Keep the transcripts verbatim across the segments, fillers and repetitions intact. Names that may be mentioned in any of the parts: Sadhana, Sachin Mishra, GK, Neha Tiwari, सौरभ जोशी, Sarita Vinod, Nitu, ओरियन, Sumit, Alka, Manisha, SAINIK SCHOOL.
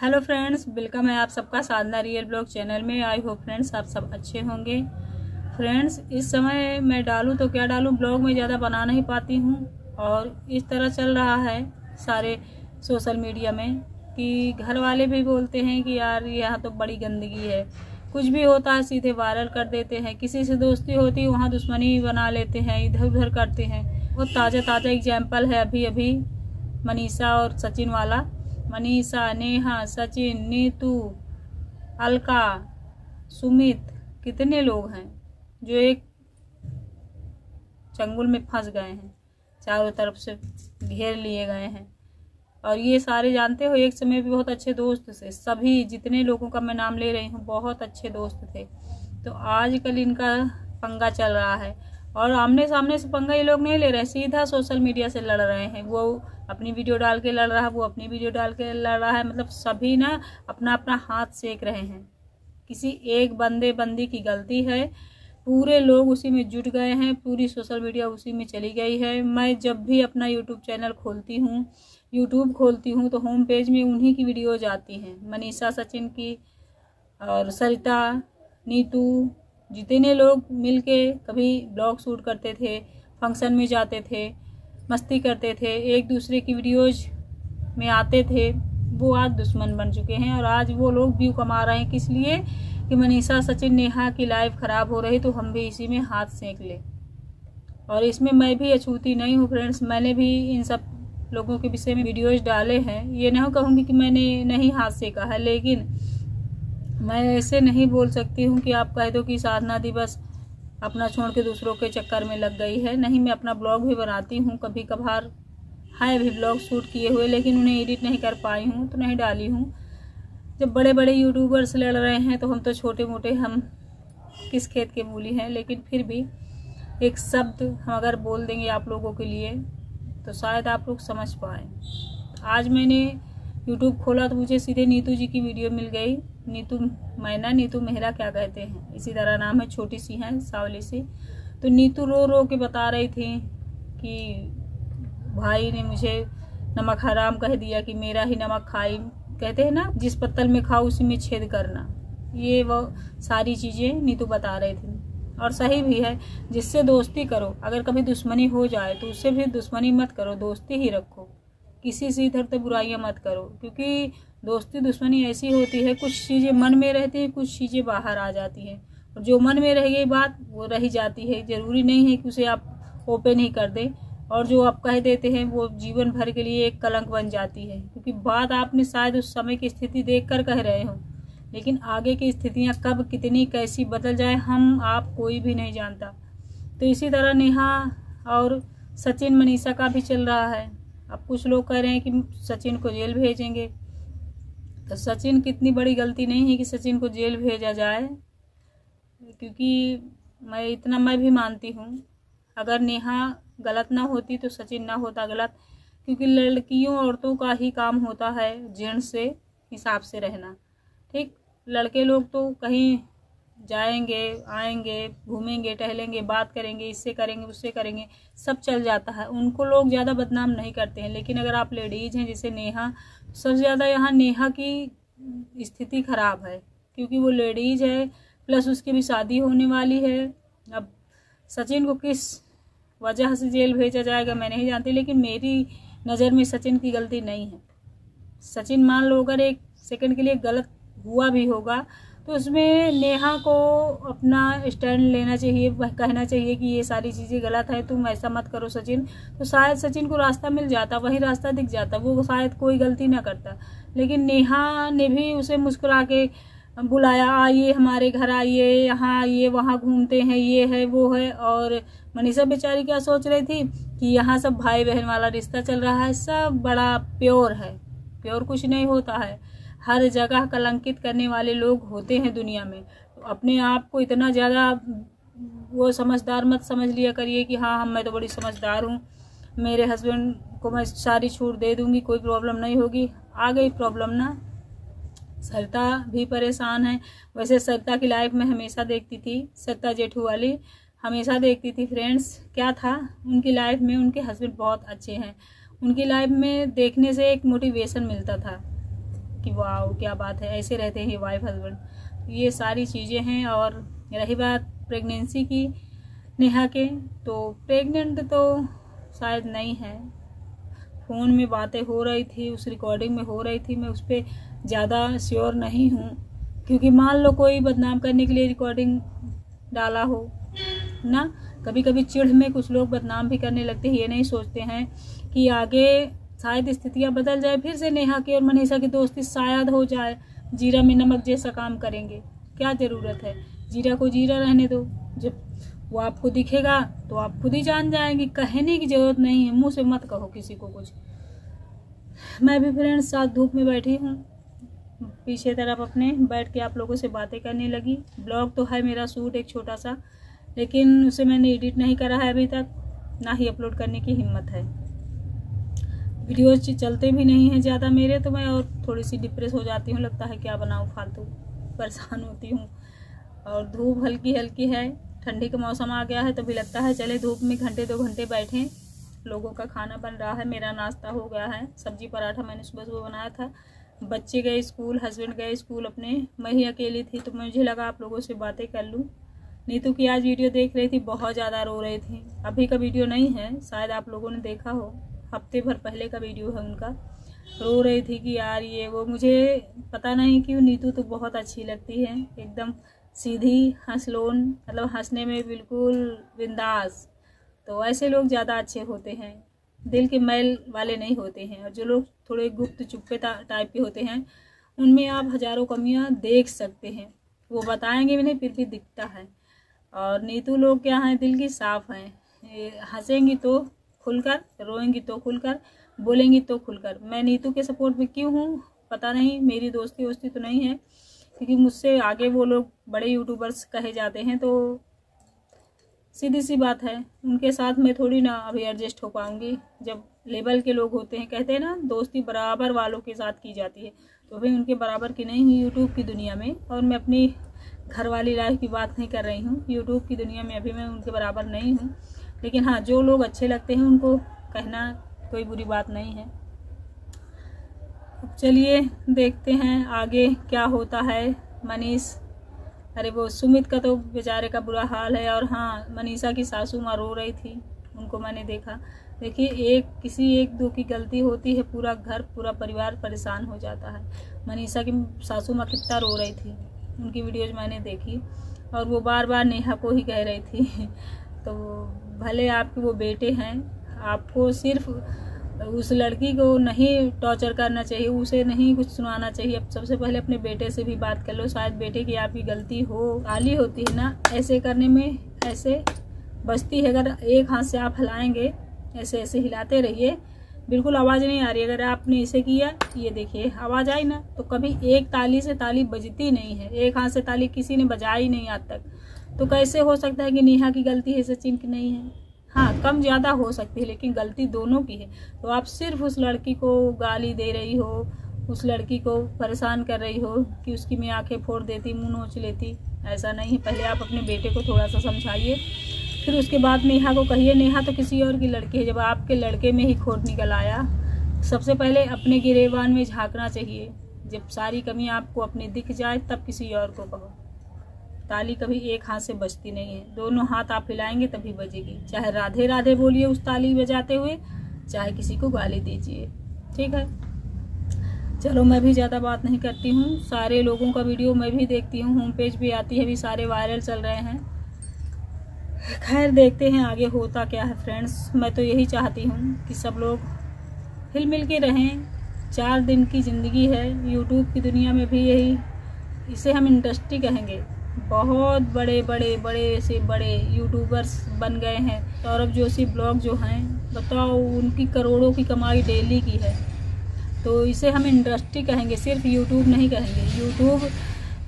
Hello friends, welcome है आप सबका साधना रियल ब्लॉग चैनल में। आई होप फ्रेंड्स आप सब अच्छे होंगे। फ्रेंड्स इस समय मैं डालूं तो क्या डालूं, ब्लॉग में ज़्यादा बना नहीं पाती हूं और इस तरह चल रहा है सारे सोशल मीडिया में कि घर वाले भी बोलते हैं कि यार यहाँ तो बड़ी गंदगी है, कुछ भी होता है सीधे वायरल कर देते हैं, किसी से दोस्ती होती है वहाँ दुश्मनी बना लेते हैं, इधर उधर करते हैं। वो ताज़ा ताज़ा एग्जाम्पल है अभी अभी मनीषा और सचिन वाला, मनीषा, नेहा, सचिन, नीतू, अलका, सुमित, कितने लोग हैं जो एक चंगुल में फंस गए हैं, चारों तरफ से घेर लिए गए हैं। और ये सारे जानते हो एक समय भी बहुत अच्छे दोस्त थे, सभी जितने लोगों का मैं नाम ले रही हूँ बहुत अच्छे दोस्त थे। तो आजकल इनका पंगा चल रहा है और आमने सामने से पंगा ये लोग नहीं ले रहे, सीधा सोशल मीडिया से लड़ रहे हैं। वो अपनी वीडियो डाल के लड़ रहा है, वो अपनी वीडियो डाल के लड़ रहा है, मतलब सभी ना अपना अपना हाथ सेक रहे हैं। किसी एक बंदे बंदी की गलती है, पूरे लोग उसी में जुट गए हैं, पूरी सोशल मीडिया उसी में चली गई है। मैं जब भी अपना यूट्यूब चैनल खोलती हूँ यूट्यूब खोलती हूँ तो होम पेज में उन्हीं की वीडियोज आती हैं, मनीषा, सचिन की और सरिता, नीतू, जितने लोग मिलके कभी ब्लॉग शूट करते थे, फंक्शन में जाते थे, मस्ती करते थे, एक दूसरे की वीडियोज में आते थे, वो आज दुश्मन बन चुके हैं। और आज वो लोग व्यू कमा रहे हैं किस लिए, कि मनीषा, सचिन, नेहा की लाइफ ख़राब हो रही तो हम भी इसी में हाथ सेंक ले। और इसमें मैं भी अछूती नहीं हूँ फ्रेंड्स, मैंने भी इन सब लोगों के विषय में वीडियोज डाले हैं। ये नहीं कहूँगी कि मैंने नहीं हाथ सेंका है, लेकिन मैं ऐसे नहीं बोल सकती हूँ कि आप कह दो कि साधना दी बस अपना छोड़ के दूसरों के चक्कर में लग गई है। नहीं, मैं अपना ब्लॉग भी बनाती हूँ, कभी कभार है भी ब्लॉग शूट किए हुए, लेकिन उन्हें एडिट नहीं कर पाई हूँ तो नहीं डाली हूँ। जब बड़े बड़े यूट्यूबर्स लड़ रहे हैं तो हम तो छोटे मोटे, हम किस खेत के मूली हैं, लेकिन फिर भी एक शब्द हम अगर बोल देंगे आप लोगों के लिए तो शायद आप लोग समझ पाएँ। आज मैंने यूट्यूब खोला तो मुझे सीधे नीतू जी की वीडियो मिल गई, नीतू मैना, नीतू मेहरा क्या कहते हैं, इसी तरह नाम है, छोटी सी हैं, सावली सी। तो नीतू रो रो के बता रही थी कि भाई ने मुझे नमक हराम कह दिया, कि मेरा ही नमक खाई, कहते हैं ना जिस पत्तल में खाओ उसी में छेद करना, ये वो सारी चीज़ें नीतू बता रही थी। और सही भी है, जिससे दोस्ती करो अगर कभी दुश्मनी हो जाए तो उससे भी दुश्मनी मत करो, दोस्ती ही रखो, किसी से इधर तो बुराइयाँ मत करो, क्योंकि दोस्ती दुश्मनी ऐसी होती है कुछ चीज़ें मन में रहती हैं, कुछ चीज़ें बाहर आ जाती हैं, और जो मन में रह गई बात वो रही जाती है। ज़रूरी नहीं है कि उसे आप ओपन ही कर दें, और जो आप कह देते हैं वो जीवन भर के लिए एक कलंक बन जाती है, क्योंकि बात आपने शायद उस समय की स्थिति देख कर कह रहे हो, लेकिन आगे की स्थितियाँ कब कितनी कैसी बदल जाए हम आप कोई भी नहीं जानता। तो इसी तरह नेहा और सचिन, मनीषा का भी चल रहा है। अब कुछ लोग कह रहे हैं कि सचिन को जेल भेजेंगे, तो सचिन कितनी बड़ी गलती नहीं है कि सचिन को जेल भेजा जाए, क्योंकि मैं इतना मैं भी मानती हूँ अगर नेहा गलत ना होती तो सचिन ना होता गलत, क्योंकि लड़कियों औरतों का ही काम होता है जेंट्स से हिसाब से रहना, ठीक। लड़के लोग तो कहीं जाएंगे आएंगे, घूमेंगे टहलेंगे, बात करेंगे, इससे करेंगे उससे करेंगे, सब चल जाता है, उनको लोग ज़्यादा बदनाम नहीं करते हैं। लेकिन अगर आप लेडीज़ हैं जैसे नेहा, सबसे ज़्यादा यहाँ नेहा की स्थिति ख़राब है, क्योंकि वो लेडीज़ है, प्लस उसकी भी शादी होने वाली है। अब सचिन को किस वजह से जेल भेजा जाएगा मैं नहीं जानती, लेकिन मेरी नज़र में सचिन की गलती नहीं है। सचिन मान लो अगर एक सेकेंड के लिए गलत हुआ भी होगा तो उसमें नेहा को अपना स्टैंड लेना चाहिए, कहना चाहिए कि ये सारी चीज़ें गलत है, तुम ऐसा मत करो सचिन, तो शायद सचिन को रास्ता मिल जाता, वही रास्ता दिख जाता, वो शायद कोई गलती ना करता। लेकिन नेहा ने भी उसे मुस्कुरा के बुलाया, आइए हमारे घर आइए, यहाँ आइए, वहाँ घूमते हैं, ये है वो है। और मनीषा बेचारी क्या सोच रही थी कि यहाँ सब भाई बहन वाला रिश्ता चल रहा है, सब बड़ा प्योर है, प्योर कुछ नहीं होता है, हर जगह कलंकित करने वाले लोग होते हैं दुनिया में। तो अपने आप को इतना ज़्यादा वो समझदार मत समझ लिया करिए कि हाँ हम मैं तो बड़ी समझदार हूँ, मेरे हस्बैंड को मैं सारी छूट दे दूँगी, कोई प्रॉब्लम नहीं होगी। आ गई प्रॉब्लम ना, सरिता भी परेशान है। वैसे सरिता की लाइफ में हमेशा देखती थी, सरिता जेठू वाली हमेशा देखती थी फ्रेंड्स, क्या था उनकी लाइफ में, उनके हस्बैंड बहुत अच्छे हैं, उनकी लाइफ में देखने से एक मोटिवेशन मिलता था कि वाह क्या बात है, ऐसे रहते हैं वाइफ हस्बैंड। ये सारी चीज़ें हैं। और रही बात प्रेगनेंसी की नेहा के, तो प्रेग्नेंट तो शायद नहीं है। फ़ोन में बातें हो रही थी, उस रिकॉर्डिंग में हो रही थी, मैं उस पर ज़्यादा श्योर नहीं हूँ, क्योंकि मान लो कोई बदनाम करने के लिए रिकॉर्डिंग डाला हो ना। कभी कभी चिढ़ में कुछ लोग बदनाम भी करने लगते हैं, ये नहीं सोचते हैं कि आगे शायद स्थितियाँ बदल जाए, फिर से नेहा की और मनीषा की दोस्ती शायद हो जाए। जीरा में नमक जैसा काम करेंगे, क्या ज़रूरत है, जीरा को जीरा रहने दो। जब वो आपको दिखेगा तो आप खुद ही जान जाएंगे, कहने की ज़रूरत नहीं है, मुंह से मत कहो किसी को कुछ। मैं भी फ्रेंड्स साथ धूप में बैठी हूँ, पीछे तरफ अपने बैठ के आप लोगों से बातें करने लगी। ब्लॉग तो है मेरा शूट एक छोटा सा, लेकिन उसे मैंने एडिट नहीं करा है अभी तक, ना ही अपलोड करने की हिम्मत है। वीडियोज चलते भी नहीं हैं ज़्यादा मेरे, तो मैं और थोड़ी सी डिप्रेस हो जाती हूँ, लगता है क्या बनाऊँ, फालतू परेशान होती हूँ। और धूप हल्की हल्की है, ठंडी का मौसम आ गया है, तो भी लगता है चले धूप में घंटे दो घंटे बैठें। लोगों का खाना बन रहा है, मेरा नाश्ता हो गया है, सब्जी पराठा मैंने सुबह सुबह बनाया था। बच्चे गए स्कूल, हस्बैंड गए स्कूल अपने, मैं ही अकेली थी, तो मुझे लगा आप लोगों से बातें कर लूँ। नीतू की आज वीडियो देख रही थी, बहुत ज़्यादा रो रही थी। अभी का वीडियो नहीं है, शायद आप लोगों ने देखा हो, हफ्ते भर पहले का वीडियो है उनका। रो रही थी कि यार ये वो, मुझे पता नहीं क्यों नीतू तो बहुत अच्छी लगती है, एकदम सीधी हंसलोन, मतलब हंसने में बिल्कुल बिंदास। तो ऐसे लोग ज़्यादा अच्छे होते हैं, दिल के मैल वाले नहीं होते हैं। और जो लोग थोड़े गुप्त चुप्पे टाइप के होते हैं, उनमें आप हज़ारों कमियां देख सकते हैं, वो बताएंगे भी नहीं, फिर भी दिखता है। और नीतू लोग क्या हैं, दिल की साफ़ हैं, हंसेंगी तो खुलकर, रोएंगी तो खुलकर, बोलेंगी तो खुलकर। मैं नीतू के सपोर्ट में क्यों हूँ पता नहीं, मेरी दोस्ती वोस्ती तो नहीं है, क्योंकि मुझसे आगे वो लोग बड़े यूट्यूबर्स कहे जाते हैं, तो सीधी सी बात है उनके साथ मैं थोड़ी ना अभी एडजस्ट हो पाऊँगी। जब लेवल के लोग होते हैं, कहते हैं ना दोस्ती बराबर वालों के साथ की जाती है, तो भाई उनके बराबर की नहीं हुई यूट्यूब की दुनिया में। और मैं अपनी घर वाली लाइफ की बात नहीं कर रही हूँ, यूट्यूब की दुनिया में अभी मैं उनके बराबर नहीं हूँ। लेकिन हाँ, जो लोग अच्छे लगते हैं उनको कहना कोई बुरी बात नहीं है। चलिए देखते हैं आगे क्या होता है। मनीष, अरे वो सुमित का तो बेचारे का बुरा हाल है। और हाँ, मनीषा की सासू माँ रो रही थी, उनको मैंने देखा। देखिए, एक किसी एक दो की गलती होती है, पूरा घर पूरा परिवार परेशान हो जाता है। मनीषा की सासू माँ कितना रो रही थी, उनकी वीडियोज मैंने देखी, और वो बार बार नेहा को ही कह रही थी। तो भले आपके वो बेटे हैं, आपको सिर्फ उस लड़की को नहीं टॉर्चर करना चाहिए, उसे नहीं कुछ सुनाना चाहिए। आप सबसे पहले अपने बेटे से भी बात कर लो, शायद बेटे की आपकी गलती हो। आली होती है ना ऐसे करने में, ऐसे बचती है। अगर एक हाथ से आप हिलाएंगे, ऐसे ऐसे हिलाते रहिए, बिल्कुल आवाज़ नहीं आ रही। अगर आपने इसे किया, ये देखिए आवाज़ आई ना, तो कभी एक ताली से ताली बजती नहीं है, एक हाथ से ताली किसी ने बजाई नहीं आज तक। तो कैसे हो सकता है कि नेहा की गलती है, सचिन की नहीं है। हाँ, कम ज़्यादा हो सकती है, लेकिन गलती दोनों की है। तो आप सिर्फ उस लड़की को गाली दे रही हो, उस लड़की को परेशान कर रही हो कि उसकी मैं आंखें फोड़ देती, मुंह नोच लेती, ऐसा नहीं है। पहले आप अपने बेटे को थोड़ा सा समझाइए, फिर उसके बाद नेहा को कहिए। नेहा तो किसी और की लड़की है, जब आपके लड़के में ही खोट निकल आया। सबसे पहले अपने गिरेबान में झाँकना चाहिए, जब सारी कमियाँ आपको अपनी दिख जाए तब किसी और को कहो। ताली कभी एक हाथ से बजती नहीं है, दोनों हाथ आप हिलाएंगे तभी बजेगी। चाहे राधे राधे बोलिए उस ताली बजाते हुए, चाहे किसी को गाली दीजिए, ठीक है। चलो, मैं भी ज़्यादा बात नहीं करती हूँ। सारे लोगों का वीडियो मैं भी देखती हूँ, होम पेज भी आती है, भी सारे वायरल चल रहे हैं। खैर, देखते हैं आगे होता क्या है। फ्रेंड्स, मैं तो यही चाहती हूँ कि सब लोग हिल मिल के रहें। चार दिन की ज़िंदगी है, यूट्यूब की दुनिया में भी यही, इसे हम इंडस्ट्री कहेंगे। बहुत बड़े बड़े बड़े से बड़े यूट्यूबर्स बन गए हैं। सौरभ जोशी ब्लॉग जो हैं, बताओ, उनकी करोड़ों की कमाई डेली की है। तो इसे हम इंडस्ट्री कहेंगे, सिर्फ यूट्यूब नहीं कहेंगे। यूट्यूब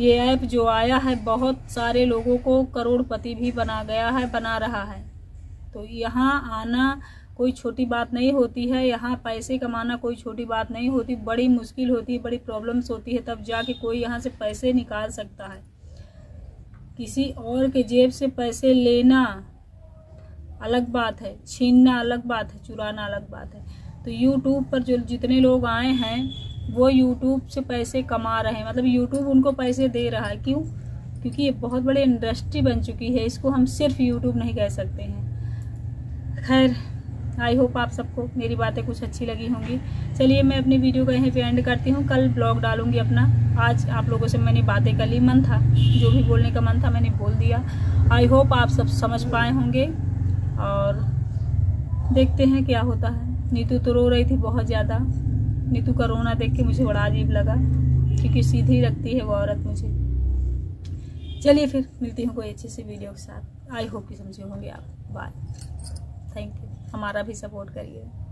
ये ऐप जो आया है, बहुत सारे लोगों को करोड़पति भी बना गया है, बना रहा है। तो यहाँ आना कोई छोटी बात नहीं होती है, यहाँ पैसे कमाना कोई छोटी बात नहीं होती। बड़ी मुश्किल होती है, बड़ी प्रॉब्लम्स होती है, तब जाके कोई यहाँ से पैसे निकाल सकता है। किसी और के जेब से पैसे लेना अलग बात है, छीनना अलग बात है, चुराना अलग बात है। तो यूट्यूब पर जो जितने लोग आए हैं, वो यूट्यूब से पैसे कमा रहे हैं, मतलब यूट्यूब उनको पैसे दे रहा है। क्यों? क्योंकि ये बहुत बड़ी इंडस्ट्री बन चुकी है, इसको हम सिर्फ यूट्यूब नहीं कह सकते हैं। खैर, आई होप आप सबको मेरी बातें कुछ अच्छी लगी होंगी। चलिए, मैं अपनी वीडियो को यहीं पे एंड करती हूँ। कल ब्लॉग डालूंगी अपना। आज आप लोगों से मैंने बातें कर ली, मन था जो भी बोलने का मन था मैंने बोल दिया। आई होप आप सब समझ पाए होंगे और देखते हैं क्या होता है। नीतू तो रो रही थी बहुत ज़्यादा। नीतू का रोना देख के मुझे बड़ा अजीब लगा, क्योंकि सीधी रखती है वो औरत मुझे। चलिए फिर मिलती हूँ कोई अच्छी सी वीडियो के साथ। आई होप कि समझे होंगे आप। Bye, thank you. हमारा भी सपोर्ट करिए।